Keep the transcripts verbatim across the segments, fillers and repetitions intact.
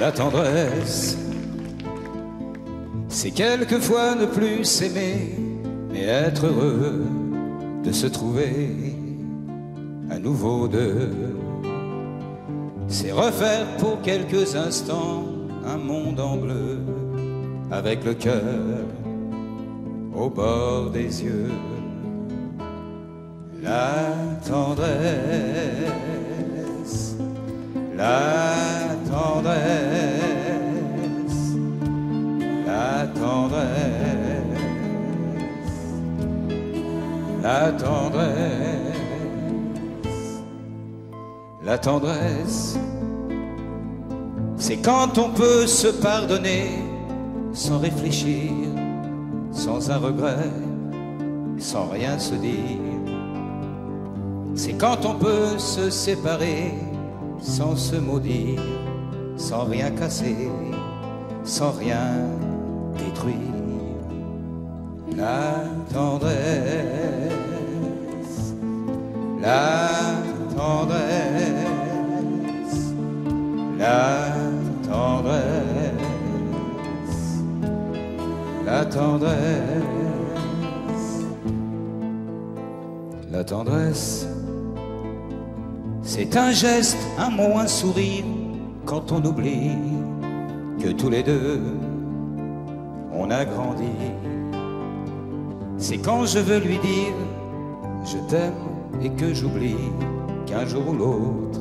La tendresse, c'est quelquefois ne plus s'aimer, mais être heureux de se trouver à nouveau deux. C'est refaire pour quelques instants un monde en bleu, avec le cœur au bord des yeux. La tendresse, la tendresse, la tendresse, la tendresse, la tendresse, c'est quand on peut se pardonner sans réfléchir, sans un regret, sans rien se dire. C'est quand on peut se séparer sans se maudire, sans rien casser, sans rien détruire. La tendresse, la tendresse, la tendresse, la tendresse, la tendresse. C'est un geste, un mot, un sourire, quand on oublie que tous les deux, on a grandi. C'est quand je veux lui dire, je t'aime et que j'oublie qu'un jour ou l'autre,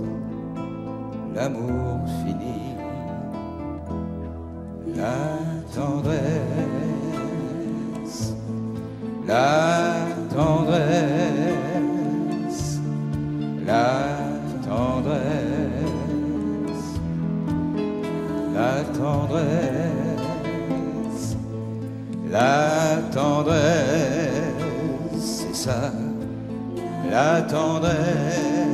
l'amour finit. La tendresse, la tendresse, la la tendresse, la tendresse, c'est ça, la tendresse.